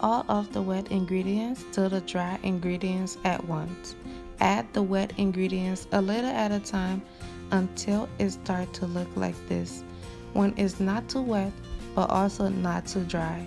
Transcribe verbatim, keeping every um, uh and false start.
all of the wet ingredients to the dry ingredients at once. Add the wet ingredients a little at a time until it starts to look like this, when it's not too wet but also not too dry.